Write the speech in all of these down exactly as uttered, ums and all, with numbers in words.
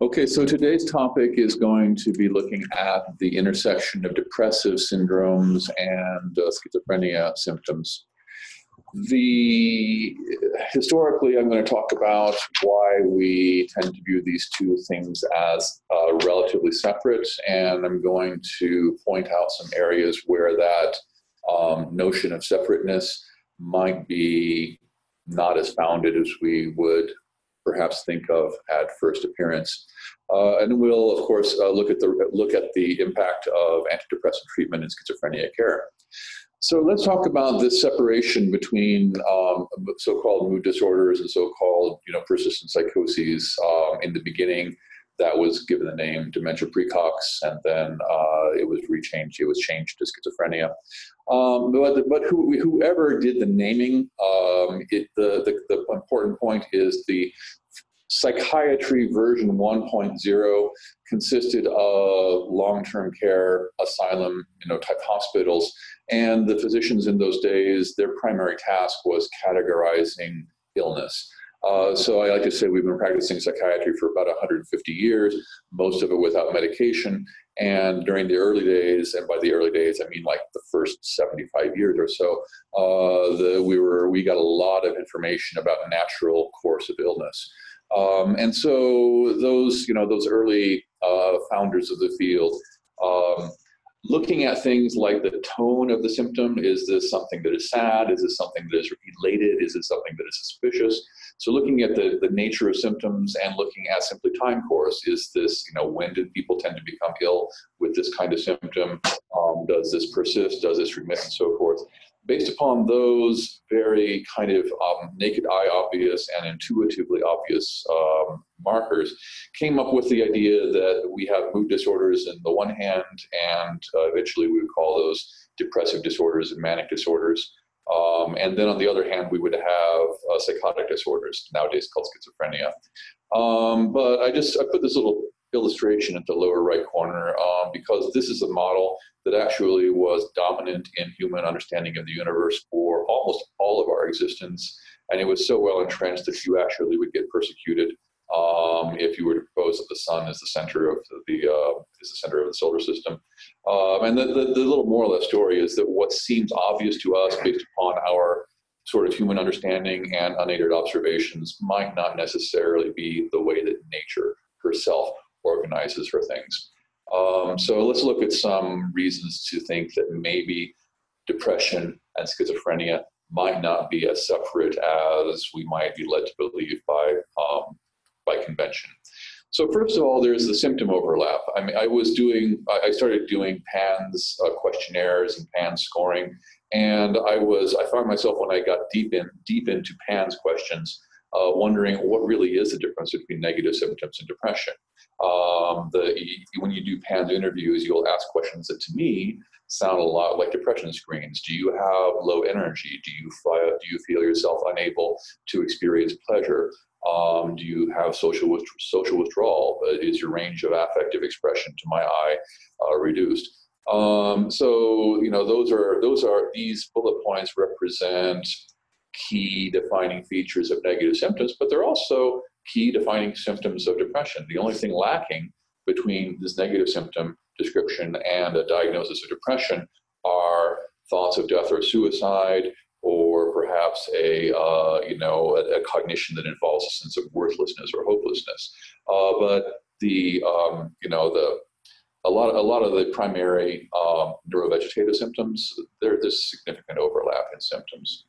Okay, so today's topic is going to be looking at the intersection of depressive syndromes and uh, schizophrenia symptoms. The, historically, I'm going to talk about why we tend to view these two things as uh, relatively separate, and I'm going to point out some areas where that um, notion of separateness might be not as founded as we would perhaps think of at first appearance. Uh, and we'll, of course, uh, look at the look at the impact of antidepressant treatment in schizophrenia care. So let's talk about this separation between um, so-called mood disorders and so-called you know, persistent psychoses. Um, in the beginning, that was given the name Dementia Precox, and then uh, it was rechanged, it was changed to schizophrenia. Um, but but who, whoever did the naming, um, it, the, the, the important point is the psychiatry version one point oh consisted of long-term care, asylum, you know, type hospitals, and the physicians in those days, their primary task was categorizing illness. Uh, so I like to say we've been practicing psychiatry for about one hundred fifty years, most of it without medication. And during the early days, and by the early days, I mean like the first seventy-five years or so, uh, the, we, were, we got a lot of information about natural course of illness. Um, and so those, you know, those early uh, founders of the field, um, looking at things like the tone of the symptom, is this something that is sad? Is this something that is related? Is it something that is suspicious? So looking at the, the nature of symptoms and looking at simply time course, is this, you know, when did people tend to become ill with this kind of symptom? Um, does this persist? Does this remit? And so forth. Based upon those very kind of um, naked eye obvious and intuitively obvious um, markers, came up with the idea that we have mood disorders in the one hand, and uh, eventually we would call those depressive disorders and manic disorders. Um, and then on the other hand, we would have uh, psychotic disorders, nowadays called schizophrenia. Um, but I just, I put this little illustration at the lower right corner um, because this is a model that actually was dominant in human understanding of the universe for almost all of our existence, and it was so well entrenched that you actually would get persecuted um, if you were to propose that the sun is the center of the uh, is the center of the solar system. Um, and the, the, the little more or less story is that what seems obvious to us based upon our sort of human understanding and unaided observations might not necessarily be the way that nature herself organizes her things. Um, so let's look at some reasons to think that maybe depression and schizophrenia might not be as separate as we might be led to believe by, um, by convention. So first of all, there's the symptom overlap. I mean, I was doing, I started doing PANS uh, questionnaires and PANS scoring, and I was, I found myself when I got deep in, deep into PANS questions, Uh, wondering what really is the difference between negative symptoms and depression. Um, the, when you do PANS interviews, you'll ask questions that to me sound a lot like depression screens. Do you have low energy? Do you, feel, do you feel yourself unable to experience pleasure? Um, do you have social, social withdrawal? Is your range of affective expression to my eye uh, reduced? Um, so, you know, those are, those are, these bullet points represent key defining features of negative symptoms, but they're also key defining symptoms of depression. The only thing lacking between this negative symptom description and a diagnosis of depression are thoughts of death or suicide, or perhaps a uh, you know a, a cognition that involves a sense of worthlessness or hopelessness. Uh, but the um, you know the a lot of, a lot of the primary um, neurovegetative symptoms, there, there's significant overlap in symptoms.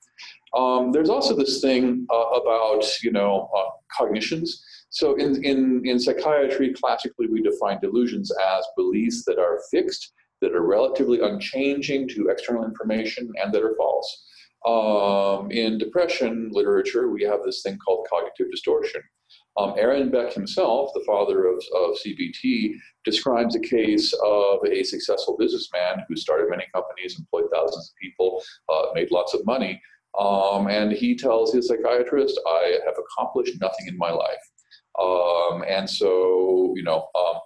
Um, there's also this thing uh, about, you know, uh, cognitions. So in, in, in psychiatry, classically, we define delusions as beliefs that are fixed, that are relatively unchanging to external information, and that are false. Um, in depression literature, we have this thing called cognitive distortion. Um, Aaron Beck himself, the father of, of C B T, describes a case of a successful businessman who started many companies, employed thousands of people, uh, made lots of money. Um, and he tells his psychiatrist, I have accomplished nothing in my life. Um, and so, you know, um,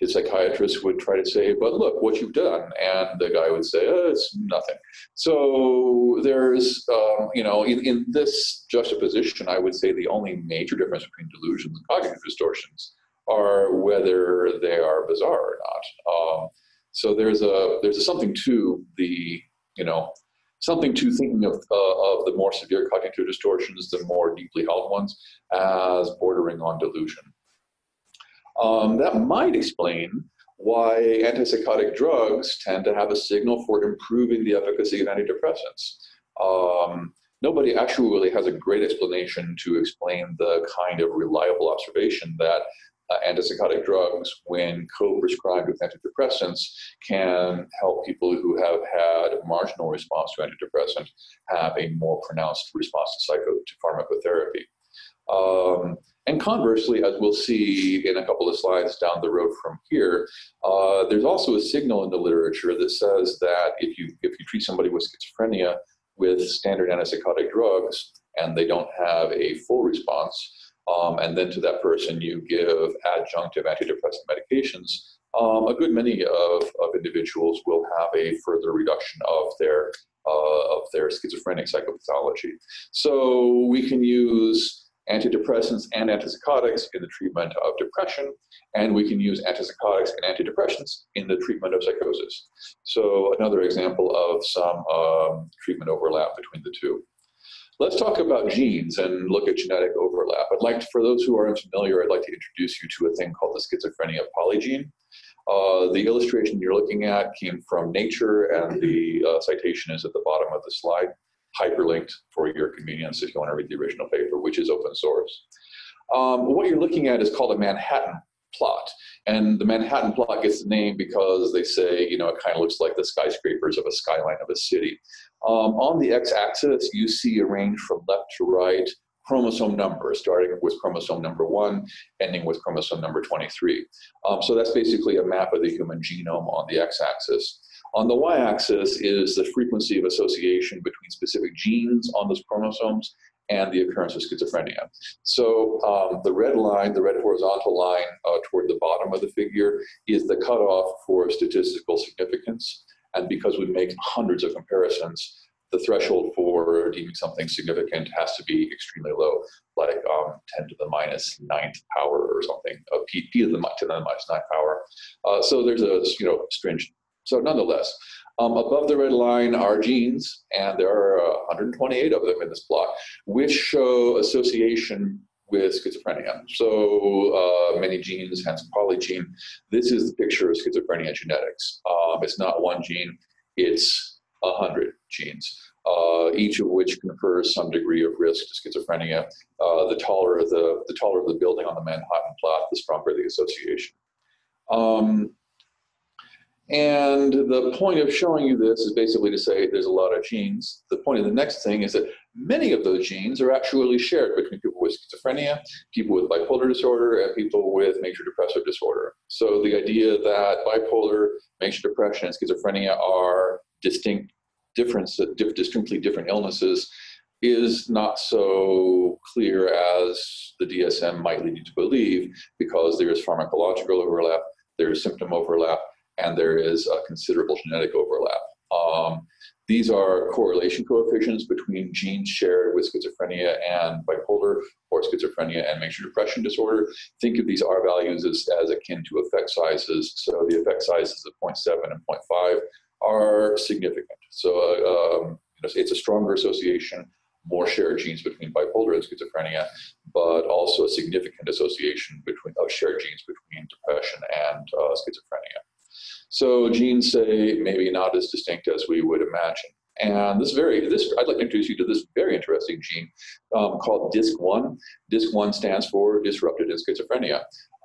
his psychiatrist would try to say, but look what you've done. And the guy would say, oh, it's nothing. So there's, um, you know, in, in this juxtaposition, I would say the only major difference between delusions and cognitive distortions are whether they are bizarre or not. Um, so there's a, there's a something to the, you know, something to thinking of, uh, of the more severe cognitive distortions, the more deeply held ones, as bordering on delusion. Um, that might explain why antipsychotic drugs tend to have a signal for improving the efficacy of antidepressants. Um, nobody actually really has a great explanation to explain the kind of reliable observation that uh, antipsychotic drugs, when co-prescribed with antidepressants, can help people who have had a marginal response to antidepressant have a more pronounced response to, psycho to pharmacotherapy. Um, and conversely, as we'll see in a couple of slides down the road from here, uh, there's also a signal in the literature that says that if you, if you treat somebody with schizophrenia with standard antipsychotic drugs and they don't have a full response, um, and then to that person you give adjunctive antidepressant medications, um, a good many of, of individuals will have a further reduction of their, uh, of their schizophrenic psychopathology. So we can use antidepressants and antipsychotics in the treatment of depression, and we can use antipsychotics and antidepressants in the treatment of psychosis. So another example of some um, treatment overlap between the two. Let's talk about genes and look at genetic overlap. I'd like to, for those who are unfamiliar, I'd like to introduce you to a thing called the schizophrenia polygene. Uh, the illustration you're looking at came from Nature, and the uh, citation is at the bottom of the slide, hyperlinked for your convenience if you want to read the original paper, which is open source. Um, what you're looking at is called a Manhattan plot. And the Manhattan plot gets the name because they say, you know, it kind of looks like the skyscrapers of a skyline of a city. Um, on the x-axis, you see a range from left to right, chromosome numbers, starting with chromosome number one, ending with chromosome number twenty-three. Um, so that's basically a map of the human genome on the x-axis. On the y-axis is the frequency of association between specific genes on those chromosomes and the occurrence of schizophrenia. So um, the red line, the red horizontal line uh, toward the bottom of the figure is the cutoff for statistical significance. And because we make hundreds of comparisons, the threshold for deeming something significant has to be extremely low, like um, ten to the minus ninth power or something, uh, p, p to the minus, ten to the minus ninth power. Uh, so there's a, you know, stringent. So nonetheless, um, above the red line are genes, and there are uh, one hundred twenty-eight of them in this plot, which show association with schizophrenia. So uh, many genes, hence polygene. This is the picture of schizophrenia genetics. Um, it's not one gene, it's one hundred genes, uh, each of which confers some degree of risk to schizophrenia. Uh, the, taller the, the taller the building on the Manhattan plot, the stronger the association. Um, And the point of showing you this is basically to say there's a lot of genes. The point of the next thing is that many of those genes are actually shared between people with schizophrenia, people with bipolar disorder, and people with major depressive disorder. So the idea that bipolar, major depression, and schizophrenia are distinct differences, distinctly different illnesses is not so clear as the D S M might lead you to believe, because there is pharmacological overlap, there is symptom overlap, and there is a considerable genetic overlap. Um, these are correlation coefficients between genes shared with schizophrenia and bipolar, or schizophrenia and major depression disorder. Think of these R values as, as akin to effect sizes. So the effect sizes of zero point seven and zero point five are significant. So um, it's a stronger association, more shared genes between bipolar and schizophrenia, but also a significant association between of shared genes between depression and uh, schizophrenia. So genes, say, maybe not as distinct as we would imagine. And this very, this, I'd like to introduce you to this very interesting gene um, called disc one. disc one stands for Disrupted In Schizophrenia.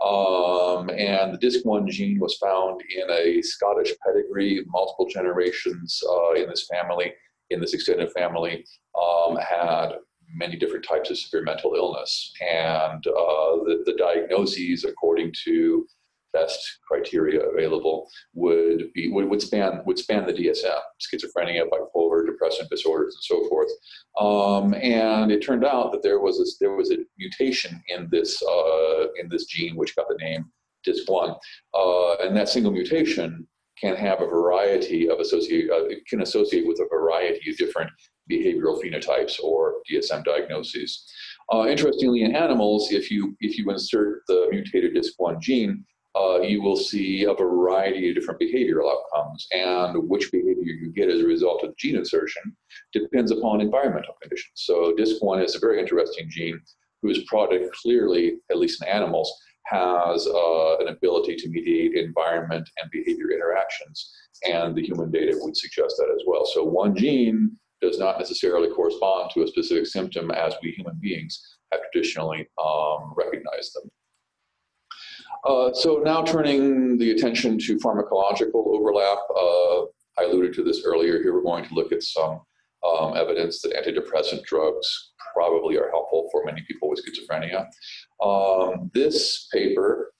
Um, and the disc one gene was found in a Scottish pedigree, multiple generations uh, in this family, in this extended family, um, had many different types of severe mental illness. And uh, the, the diagnoses, according to best criteria available, would be would, would span would span the D S M, schizophrenia, bipolar, depressive disorders, and so forth. Um, and it turned out that there was a, there was a mutation in this uh, in this gene which got the name D I S C one, uh, and that single mutation can have a variety of associate, uh, it can associate with a variety of different behavioral phenotypes or D S M diagnoses. Uh, interestingly, in animals, if you if you insert the mutated D I S C one gene, uh, you will see a variety of different behavioral outcomes, and which behavior you get as a result of gene insertion depends upon environmental conditions. So D I S C one is a very interesting gene whose product clearly, at least in animals, has uh, an ability to mediate environment and behavior interactions, and the human data would suggest that as well. So one gene does not necessarily correspond to a specific symptom as we human beings have traditionally um, recognized them. Uh, so now turning the attention to pharmacological overlap, uh, I alluded to this earlier. Here we're going to look at some um, evidence that antidepressant drugs probably are helpful for many people with schizophrenia. Um, this paper,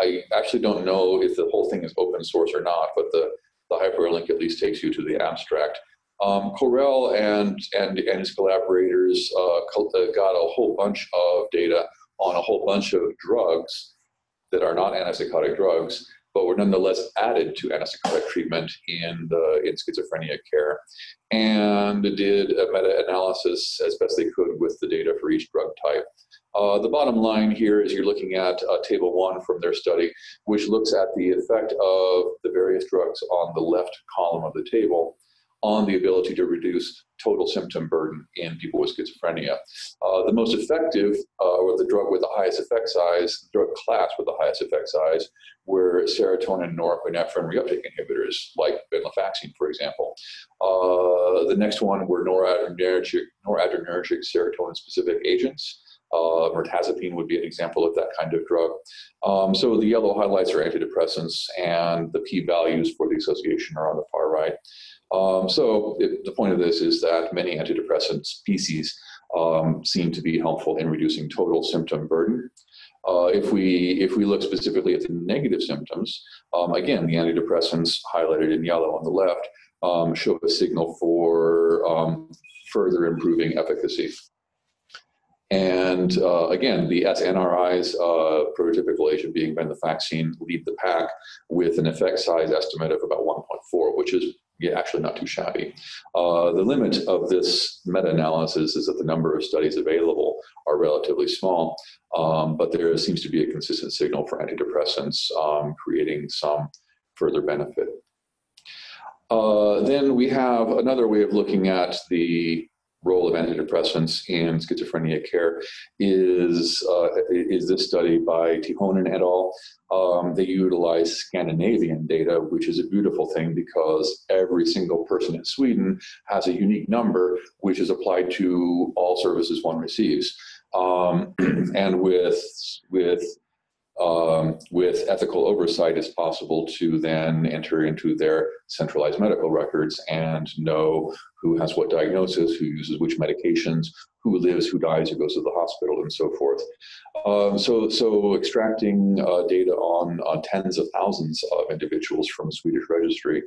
I actually don't know if the whole thing is open source or not, but the, the hyperlink at least takes you to the abstract. Um, Correll and, and, and his collaborators uh, got a whole bunch of data on a whole bunch of drugs that are not antipsychotic drugs, but were nonetheless added to antipsychotic treatment in, the, in schizophrenia care, and did a meta-analysis as best they could with the data for each drug type. Uh, the bottom line here is you're looking at uh, table one from their study, which looks at the effect of the various drugs on the left column of the table on the ability to reduce total symptom burden in people with schizophrenia. Uh, the most effective, uh, or the drug with the highest effect size, the drug class with the highest effect size, were serotonin, norepinephrine reuptake inhibitors, like venlafaxine, for example. Uh, the next one were noradrenergic, noradrenergic serotonin-specific agents. Uh, mirtazapine would be an example of that kind of drug. Um, so the yellow highlights are antidepressants, and the p-values for the association are on the far right. Um, so it, the point of this is that many antidepressant species um, seem to be helpful in reducing total symptom burden. Uh, if we if we look specifically at the negative symptoms, um, again, the antidepressants highlighted in yellow on the left um, show a signal for um, further improving efficacy. And uh, again, the S N R Is, uh, prototypical agent being venlafaxine, lead the pack with an effect size estimate of about one point four, which is yeah, actually not too shabby. Uh, the limit of this meta-analysis is that the number of studies available are relatively small, um, but there seems to be a consistent signal for antidepressants um, creating some further benefit. Uh, then we have another way of looking at the role of antidepressants in schizophrenia care is, uh, is this study by Tihonen et al. Um, they utilize Scandinavian data, which is a beautiful thing because every single person in Sweden has a unique number, which is applied to all services one receives. Um, and with, with, um, with ethical oversight, it's possible to then enter into their centralized medical records and know who has what diagnosis, who uses which medications, who lives, who dies, who goes to the hospital, and so forth. Um, so, so extracting uh, data on, on tens of thousands of individuals from a Swedish registry,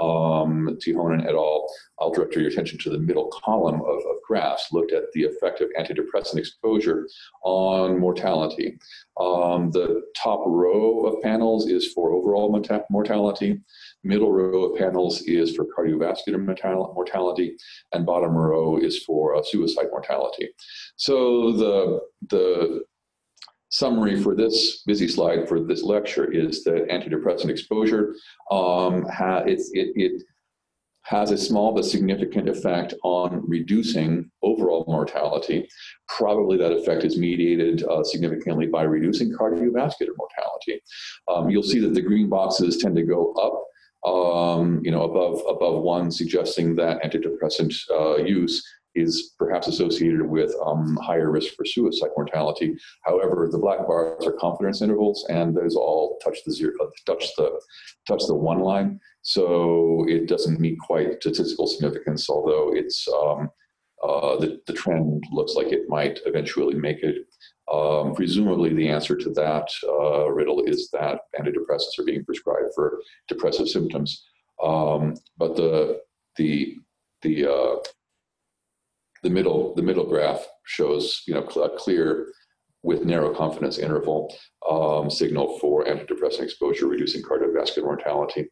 um, Tihonen et al., I'll direct your attention to the middle column of, of graphs, looked at the effect of antidepressant exposure on mortality. Um, the top row of panels is for overall mortality. Middle row of panels is for cardiovascular mortality, and bottom row is for uh, suicide mortality. So the, the summary for this busy slide for this lecture is that antidepressant exposure, um, ha it, it, it has a small but significant effect on reducing overall mortality. Probably that effect is mediated uh, significantly by reducing cardiovascular mortality. Um, you'll see that the green boxes tend to go up, Um, you know, above above one, suggesting that antidepressant uh, use is perhaps associated with um, higher risk for suicide mortality. However, the black bars are confidence intervals, and those all touch the zero, touch the touch the one line. So it doesn't meet quite statistical significance, although it's um, uh, the the trend looks like it might eventually make it. Um, presumably the answer to that uh, riddle is that antidepressants are being prescribed for depressive symptoms, um, but the the the uh, the middle the middle graph shows you know a clear with narrow confidence interval um, signal for antidepressant exposure, reducing cardiovascular mortality.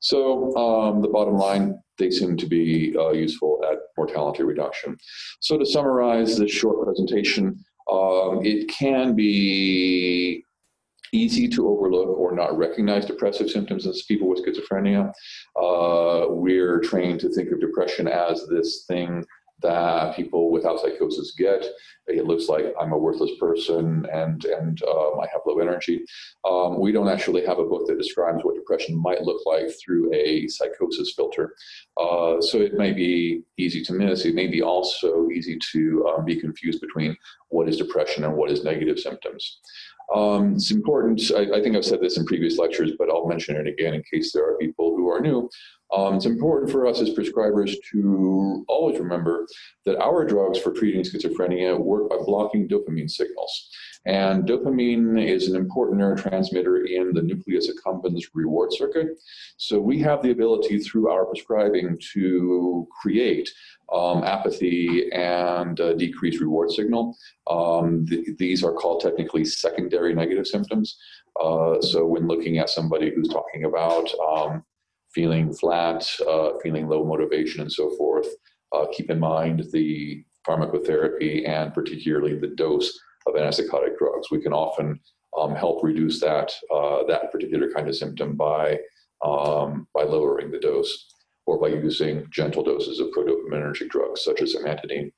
So um, the bottom line, they seem to be uh, useful at mortality reduction. So to summarize this short presentation, um, it can be easy to overlook or not recognize depressive symptoms in people with schizophrenia. Uh, we're trained to think of depression as this thing that people without psychosis get. It looks like I'm a worthless person and, and um, I have low energy. Um, we don't actually have a book that describes what depression might look like through a psychosis filter. Uh, so it may be easy to miss. It may be also easy to um, be confused between what is depression and what is negative symptoms. Um, it's important, I, I think I've said this in previous lectures, but I'll mention it again in case there are people who are new. Um, it's important for us as prescribers to always remember that our drugs for treating schizophrenia work by blocking dopamine signals. And dopamine is an important neurotransmitter in the nucleus accumbens reward circuit. So we have the ability through our prescribing to create um, apathy and uh, decreased reward signal. Um, th these are called technically secondary negative symptoms. Uh, so when looking at somebody who's talking about um, feeling flat, uh, feeling low motivation and so forth, uh, keep in mind the pharmacotherapy and particularly the dose of antipsychotic drugs. We can often um, help reduce that, uh, that particular kind of symptom by, um, by lowering the dose or by using gentle doses of prodopaminergic drugs such as amantadine.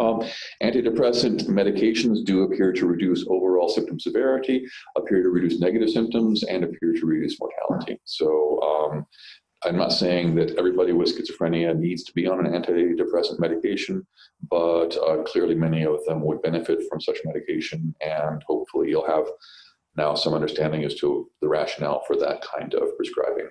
Um, antidepressant medications do appear to reduce overall symptom severity, appear to reduce negative symptoms, and appear to reduce mortality. So um, I'm not saying that everybody with schizophrenia needs to be on an antidepressant medication, but uh, clearly many of them would benefit from such medication, and hopefully you'll have now some understanding as to the rationale for that kind of prescribing.